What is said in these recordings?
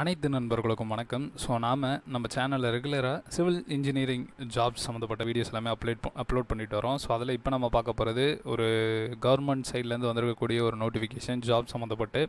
அனைத்து நண்பர்களுக்கும் வணக்கம். ஸோ நாம் நம்ம சேனலில் ரெகுலராக சிவில் இன்ஜினியரிங் ஜாப்ஸ் சம்மந்தப்பட்ட வீடியோஸ் எல்லாமே அப்லோட் பண்ணிட்டு வரோம். ஸோ அதில் இப்போ நம்ம பார்க்க போகிறது ஒரு கவர்மெண்ட் சைட்லேருந்து வந்திருக்கக்கூடிய ஒரு நோட்டிஃபிகேஷன் ஜாப் சம்மந்தப்பட்டு.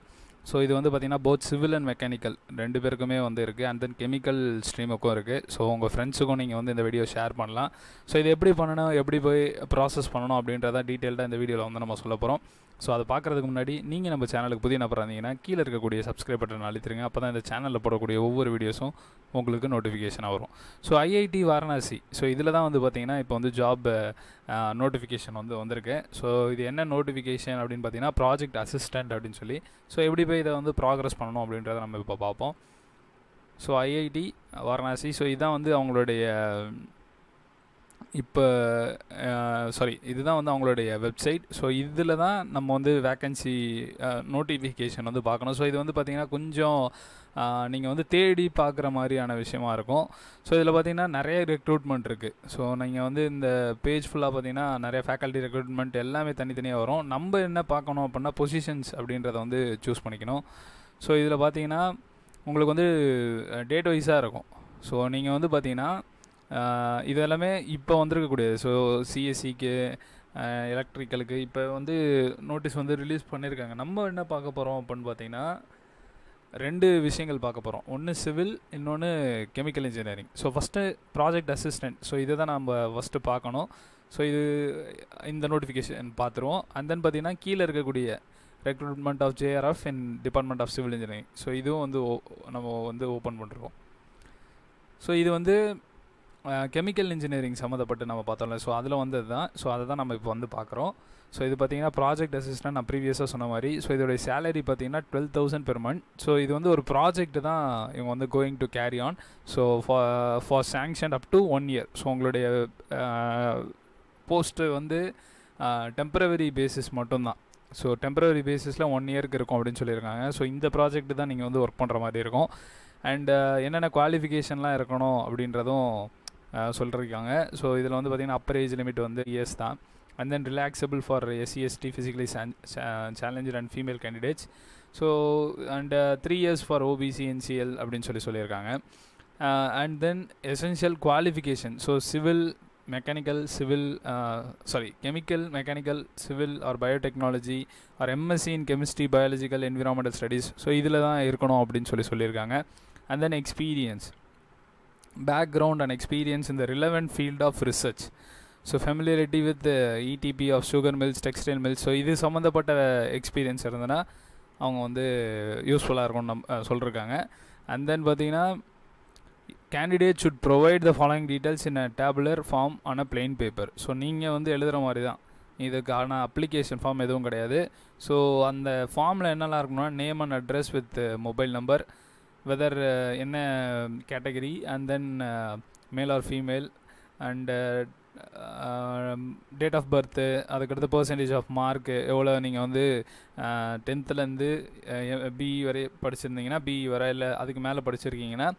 ஸோ இது வந்து பார்த்திங்கன்னா போத் சிவில் அண்ட் மெக்கானிக்கல் ரெண்டு பேருக்குமே வந்து இருக்குது, அண்ட் தென் கெமிக்கல் ஸ்ட்ரீமுக்கும் இருக்குது. ஸோ உங்கள் ஃப்ரெண்ட்ஸுக்கும் நீங்கள் வந்து இந்த வீடியோ ஷேர் பண்ணலாம். ஸோ இது எப்படி பண்ணணும், எப்படி போய் ப்ராசஸ் பண்ணணும் அப்படின்றத டீட்டெயில்டாக இந்த வீடியோவில் வந்து நம்ம சொல்ல போகிறோம். ஸோ அதை பார்க்குறதுக்கு முன்னாடி நீங்கள் நம்ம சேனலுக்கு புதிய நபராக இருந்தீங்கன்னா கீழே இருக்கக்கூடிய சப்ஸ்கிரைப் பட்டன் அழுத்திடுங்க. அப்போ தான் இந்த சேனலில் போடக்கூடிய ஒவ்வொரு வீடியோஸும் உங்களுக்கு நோட்டிஃபிகேஷனாக வரும். ஸோ ஐஐடி வாரணாசி, ஸோ இதில் தான் வந்து பார்த்திங்கன்னா இப்போ வந்து ஜாப் நோட்டிஃபிகேஷன் வந்து வந்திருக்கு. ஸோ இது என்ன நோட்டிஃபிகேஷன் அப்படின்னு பார்த்திங்கன்னா ப்ராஜெக்ட் அசிஸ்டண்ட் அப்படின்னு சொல்லி. ஸோ எப்படி போய் இதை வந்து ப்ராக்ரஸ் பண்ணணும் அப்படின்றத நம்ம இப்போ பார்ப்போம். ஸோ ஐஐடி வாரணாசி, ஸோ இதுதான் வந்து அவங்களுடைய இதுதான் வந்து அவங்களுடைய வெப்சைட். ஸோ இதில் தான் நம்ம வந்து வேக்கன்சி நோட்டிஃபிகேஷன் வந்து பார்க்கணும். ஸோ இது வந்து பார்த்திங்கன்னா கொஞ்சம் நீங்கள் வந்து தேடி பார்க்குற மாதிரியான விஷயமா இருக்கும். ஸோ இதில் பார்த்திங்கன்னா நிறைய ரெக்ரூட்மெண்ட் இருக்குது. ஸோ நீங்கள் வந்து இந்த பேஜ் ஃபுல்லாக பார்த்திங்கன்னா நிறைய ஃபேக்கல்ட்டி ரெக்ரூட்மெண்ட் எல்லாமே தனித்தனியாக வரும். நம்ம என்ன பார்க்கணும் அப்படின்னா பொசிஷன்ஸ் அப்படின்றத வந்து சூஸ் பண்ணிக்கணும். ஸோ இதில் பார்த்திங்கன்னா உங்களுக்கு வந்து டேட் வைஸாக இருக்கும். ஸோ நீங்கள் வந்து பார்த்திங்கன்னா இது எல்லாமே இப்போ வந்திருக்கக்கூடியது. ஸோ சிஎஸ்சிக்கு எலக்ட்ரிக்கலுக்கு இப்போ வந்து நோட்டீஸ் வந்து ரிலீஸ் பண்ணியிருக்காங்க. நம்ம என்ன பார்க்க போகிறோம் அப்படின்னு பார்த்திங்கன்னா ரெண்டு விஷயங்கள் பார்க்க போகிறோம். ஒன்று சிவில், இன்னொன்று chemical engineering. So first project assistant, so இதை தான் நம்ம ஃபஸ்ட்டு பார்க்கணும். ஸோ இது இந்த நோட்டிஃபிகேஷன் பார்த்துருவோம். அண்ட் தென் பார்த்திங்கன்னா கீழே இருக்கக்கூடிய recruitment of JRF in department of civil engineering. So இதுவும் வந்து நம்ம வந்து ஓப்பன் பண்ணிருக்கோம். ஸோ இது வந்து கெமிக்கல் இன்ஜினியரிங் சம்மந்தப்பட்டு நம்ம பார்த்தோம்ல, ஸோ அதில் வந்தது தான். ஸோ அதை தான் நம்ம இப்போ வந்து பார்க்குறோம். ஸோ இது பார்த்திங்கன்னா ப்ராஜெக்ட் அசிஸ்டன்ட் நான் ப்ரீவியஸாக சொன்ன மாதிரி. ஸோ இதோடைய சேலரி பார்த்திங்கன்னா 12,000 பெர் மந்த். ஸோ இது வந்து ஒரு ப்ராஜெக்ட் தான் இவங்க வந்து going to carry on. So for sanction up to 1 year. So உங்களுடைய போஸ்ட்டு வந்து டெம்பரவரி பேசிஸ் மட்டும்தான். ஸோ டெம்பரவரி பேசிஸில் 1 yearக்கு இருக்கும் அப்படின்னு சொல்லியிருக்காங்க. ஸோ இந்த ப்ராஜெக்ட் தான் நீங்கள் வந்து ஒர்க் பண்ணுற மாதிரி இருக்கும். அண்ட் என்னென்ன குவாலிஃபிகேஷன்லாம் இருக்கணும் அப்படின்றதும் சொல்லியிருக்காங்க. ஸோ இதில் வந்து பார்த்திங்கன்னா அப்பர் ஏஜ் லிமிட் வந்து இயர்ஸ் தான். And then relaxable for SC ST physically challenger and female candidates. So and 3 years for OBC NCL அப்படின்னு சொல்லியிருக்காங்க. And then essential qualification, so chemical mechanical civil or biotechnology or MSc in chemistry biological environmental studies. So இதில் தான் இருக்கணும் அப்படின்னு சொல்லியிருக்காங்க. And then experience, background and experience in the relevant field of research. So familiarity with the ETP of sugar mills, textile mills. So இது சம்மந்தப்பட்ட experience இருந்ததுன்னா அவங்க வந்து யூஸ்ஃபுல்லாக இருக்கும்னு சொல்லியிருக்காங்க. அண்ட் தென் பார்த்திங்கன்னா candidate should provide the following details in a tabular form on a plain paper. So நீங்கள் வந்து எழுதுகிற மாதிரி தான், இதுக்கான அப்ளிகேஷன் ஃபார்ம் எதுவும் கிடையாது. ஸோ அந்த ஃபார்மில் என்னெல்லாம் இருக்குன்னா name and address with mobile number, whether என்ன category, and then male or female, and date of birth, அதுக்கடுத்து பர்சன்டேஜ் ஆஃப் மார்க்கு எவ்வளோ, நீங்கள் வந்து 10th BE வரை படிச்சுருந்தீங்கன்னா BE வரை, இல்லை அதுக்கு மேலே படிச்சுருக்கீங்கன்னா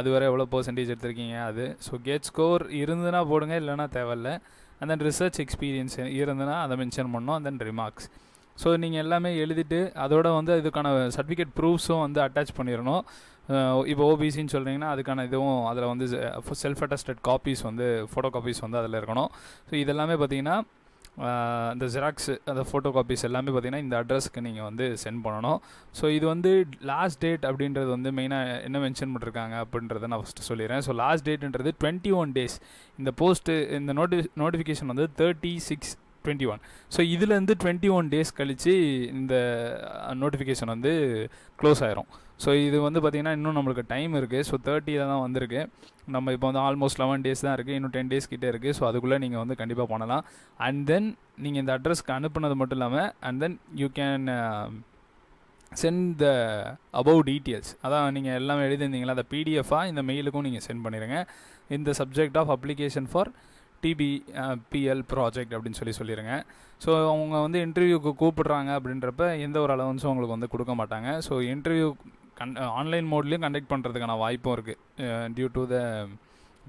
அது வரை எவ்வளோ பர்சன்டேஜ் எடுத்திருக்கீங்க அது. ஸோ கேட் ஸ்கோர் இருந்துன்னா போடுங்க, இல்லைனா தேவையில்லை. அண்ட் தென் ரிசர்ச் எக்ஸ்பீரியன்ஸ் இருந்துன்னா அதை மென்ஷன் பண்ணோம். And then remarks. ஸோ நீங்கள் எல்லாமே எழுதிட்டு அதோட வந்து இதுக்கான சர்டிஃபிகேட் ப்ரூஃப்ஸும் வந்து அட்டாச் பண்ணிடணும். இப்போ OBCன்னு சொல்கிறீங்கன்னா அதுக்கான இதுவும் அதில் வந்து செல்ஃப் அட்டஸ்டட் காப்பீஸ் வந்து ஃபோட்டோ காப்பீஸ் வந்து அதில் இருக்கணும். ஸோ இதெல்லாமே பார்த்திங்கன்னா இந்த ஜெராக்ஸ் அந்த ஃபோட்டோ காப்பீஸ் எல்லாமே பார்த்திங்கன்னா இந்த அட்ரஸ்க்கு நீங்கள் வந்து சென்ட் பண்ணணும். ஸோ இது வந்து லாஸ்ட் டேட் அப்படின்றது வந்து மெயினாக என்ன மென்ஷன் பண்ணியிருக்காங்க அப்படின்றத நான் ஃபஸ்ட்டு சொல்லிடுறேன். ஸோ லாஸ்ட் டேட்டுன்றது 21 days. இந்த போஸ்ட்டு இந்த நோட்டிஃபிகேஷன் வந்து 36/21. ஸோ இதுலேருந்து 21 days கழித்து இந்த நோட்டிஃபிகேஷன் வந்து க்ளோஸ் ஆகிரும். ஸோ இது வந்து பார்த்திங்கன்னா இன்னும் நம்மளுக்கு டைம் இருக்குது. ஸோ 30th தான் வந்திருக்கு. நம்ம இப்போ வந்து ஆல்மோஸ்ட் 11 days தான் இருக்குது, இன்னும் 10 days கிட்டே இருக்குது. ஸோ அதுக்குள்ளே நீங்கள் வந்து கண்டிப்பாக பண்ணலாம். அண்ட் தென் நீங்கள் இந்த அட்ரஸ்க்கு அனுப்புனது மட்டும் இல்லாமல் and then you can send the above details. அதான் நீங்கள் எல்லாமே எழுதிருந்தீங்களா அந்த PDF-ஆக இந்த மெயிலுக்கும் நீங்கள் சென்ட் பண்ணிடுங்க. இந்த subject of application for TBPL project அப்படின்னு சொல்லியிருங்க. ஸோ அவங்க வந்து இன்டர்வியூக்கு கூப்பிட்றாங்க அப்படின்றப்ப எந்த ஒரு அலவன்ஸும் அவங்களுக்கு வந்து கொடுக்க மாட்டாங்க. ஸோ இன்டர்வியூ ஆன்லைன் மோட்லேயும் கண்டக்ட் பண்ணுறதுக்கான வாய்ப்பும் இருக்குது due to the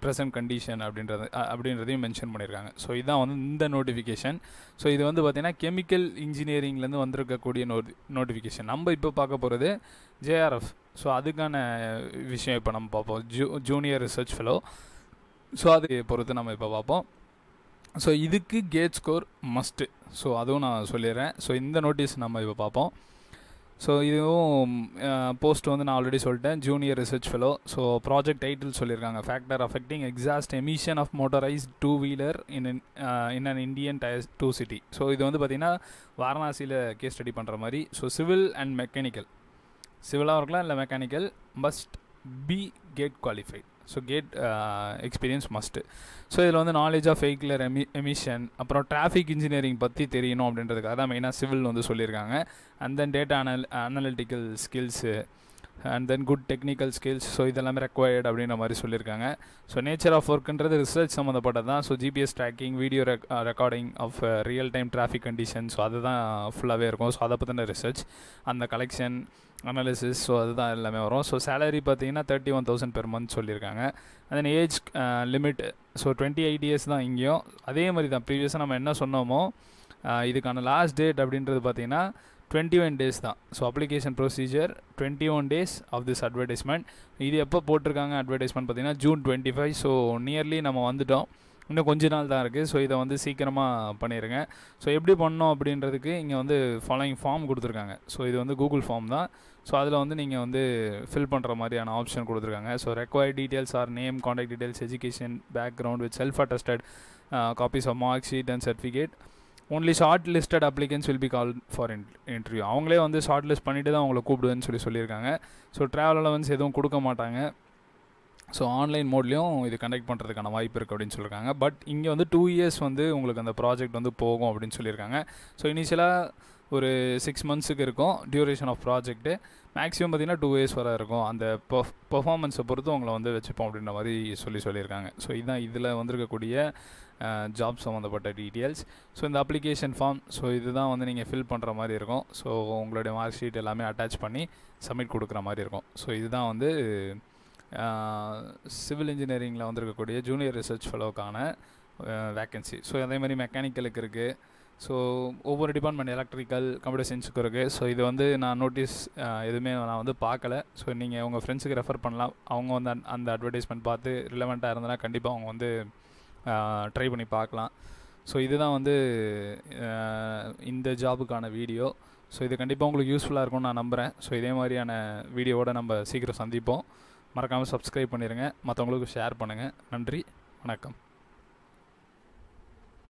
present condition அப்படின்றதையும் மென்ஷன் பண்ணியிருக்காங்க. ஸோ இதுதான் வந்து இந்த நோட்டிஃபிகேஷன். ஸோ இது வந்து பார்த்திங்கன்னா கெமிக்கல் இன்ஜினியரிங்லேருந்து வந்திருக்கக்கூடிய நோட்டிஃபிகேஷன். நம்ம இப்போ பார்க்க போகிறது JRF. ஸோ அதுக்கான விஷயம் இப்போ நம்ம பார்ப்போம். ஜூனியர் ரிசர்ச் ஃபெலோ, ஸோ அதை பொறுத்து நம்ம இப்போ பார்ப்போம். ஸோ இதுக்கு கேட் ஸ்கோர் மஸ்ட்டு, ஸோ அதுவும் நான் சொல்லிடுறேன். ஸோ இந்த நோட்டீஸ் நம்ம இப்போ பார்ப்போம். ஸோ இதுவும் போஸ்ட் வந்து நான் ஆல்ரெடி சொல்லிட்டேன், junior research fellow. So project title சொல்லியிருக்காங்க, factor affecting exhaust emission of motorised two wheeler in an Indian tier two city. So இது வந்து பார்த்திங்கன்னா வாரணாசியில் கேஸ் ஸ்டடி பண்ணுற மாதிரி. ஸோ சிவில் அண்ட் மெக்கானிக்கல், சிவிலாக இருக்கலாம் இல்லை mechanical, must be GATE qualified. So GATE experience must. So இதில் வந்து நாலேஜ் ஆஃப் வெஹிகுலர் எமிஷன், அப்புறம் டிராஃபிக் இன்ஜினியரிங் பற்றி தெரியணும் அப்படின்றதுக்காக தான் மெயினாக சிவில் வந்து சொல்லியிருக்காங்க. And then data analytical skills, and then good technical skills. So இதெல்லாமே ரெக்வயர்டு அப்படின்ற மாதிரி சொல்லியிருக்காங்க. ஸோ நேச்சர் ஆஃப் ஒர்க்குன்றது ரிசர்ச் சம்மந்தப்பட்டது தான். So GPS tracking, video recording of real time traffic condition, so அதுதான் ஃபுல்லாகவே இருக்கும். ஸோ அதை பற்றின ரிசர்ச், அந்த கலெக்ஷன், அனாலிசிஸ், ஸோ அதுதான் எல்லாமே வரும். ஸோ சேலரி பார்த்தீங்கன்னா 31,000 பெர் மந்த் சொல்லியிருக்காங்க. அதன் ஏஜ் லிமிட் ஸோ 28 years தான் இங்கேயும். அதே மாதிரி தான் ப்ரீவியஸாக நம்ம என்ன சொன்னோமோ இதுக்கான லாஸ்ட் டேட் அப்படின்றது பார்த்தீங்கன்னா 21 days தான். So application procedure 21 days of this advertisement. இது எப்போ போட்டிருக்காங்க அட்வர்டைஸ்மெண்ட் பார்த்தீங்கன்னா June 25. ஸோ நியர்லி நம்ம வந்துவிட்டோம், இன்னும் கொஞ்ச நாள் தான் இருக்குது. ஸோ இதை வந்து சீக்கிரமாக பண்ணிடுங்க. ஸோ எப்படி பண்ணோம் அப்படின்றதுக்கு இங்கே வந்து ஃபாலோயிங் ஃபார்ம் கொடுத்துருக்காங்க. ஸோ இது வந்து கூகுள் ஃபார்ம் தான். ஸோ அதில் வந்து நீங்கள் வந்து ஃபில் பண்ணுற மாதிரியான ஆப்ஷன் கொடுத்துருக்காங்க. So required details are name, contact details, education background with self attested copies of mark sheet and certificate. Only short listed applicants will be call for interview. அவங்களே வந்து ஷார்ட் லிஸ்ட் பண்ணிவிட்டு தான் அவங்கள கூப்பிடுவேன்னு சொல்லியிருக்காங்க. So travel allowance எதுவும் கொடுக்க மாட்டாங்க. So online மோட்லேயும் இது கண்டக்ட் பண்ணுறதுக்கான வாய்ப்பு இருக்குது அப்படின்னு சொல்லியிருக்காங்க. பட் இங்கே வந்து 2 years வந்து உங்களுக்கு அந்த ப்ராஜெக்ட் வந்து போகும் அப்படின்னு சொல்லியிருக்காங்க. ஸோ இனிஷியலாக ஒரு 6 months இருக்கும் டியூரேஷன் ஆஃப் ப்ராஜெக்ட்டு. மேக்ஸிமம் பார்த்திங்கன்னா 2 years வர இருக்கும். அந்த பெர்ஃபார்மன்ஸை பொறுத்து உங்களை வந்து வச்சுப்போம் அப்படின்ற மாதிரி சொல்லியிருக்காங்க. ஸோ இதுதான் இதில் வந்திருக்கக்கூடிய ஜாப் சம்மந்தப்பட்ட டீட்டெயில்ஸ். ஸோ இந்த அப்ளிகேஷன் ஃபார்ம், ஸோ இதுதான் வந்து நீங்கள் ஃபில் பண்ணுற மாதிரி இருக்கும். ஸோ உங்களுடைய மார்க் ஷீட் எல்லாமே அட்டாச் பண்ணி சப்மிட் கொடுக்குற மாதிரி இருக்கும். ஸோ இதுதான் வந்து சிவில் இன்ஜினியரிங்கில் வந்திருக்கக்கூடிய ஜூனியர் ரிசர்ச் ஃபெலோக்கான வேக்கன்சி. ஸோ அதே மாதிரி மெக்கானிக்கலுக்கு இருக்குது. ஸோ ஒவ்வொரு டிபார்ட்மெண்ட் எலக்ட்ரிக்கல், கம்ப்யூட்டர் சயின்ஸுக்கு இருக்குது. ஸோ இது வந்து நான் நோட்டீஸ் எதுவுமே நான் வந்து பார்க்கலை. ஸோ நீங்கள் உங்கள் ஃப்ரெண்ட்ஸுக்கு ரெஃபர் பண்ணலாம். அவங்க வந்து அந்த அட்வர்டைஸ்மெண்ட் பார்த்து ரிலவெண்ட்டாக இருந்தனா கண்டிப்பாக அவங்க வந்து ட்ரை பண்ணி பார்க்கலாம். ஸோ இதுதான் வந்து இந்த ஜாபுக்கான வீடியோ. ஸோ இது கண்டிப்பாக உங்களுக்கு யூஸ்ஃபுல்லாக இருக்கும்னு நான் நம்புகிறேன். ஸோ இதே மாதிரியான வீடியோவோடு நம்ம சீக்கிரம் சந்திப்போம். மறக்காமல் சப்ஸ்கிரைப் பண்ணிடுங்க, மற்றவங்களுக்கு ஷேர் பண்ணுங்கள். நன்றி, வணக்கம்.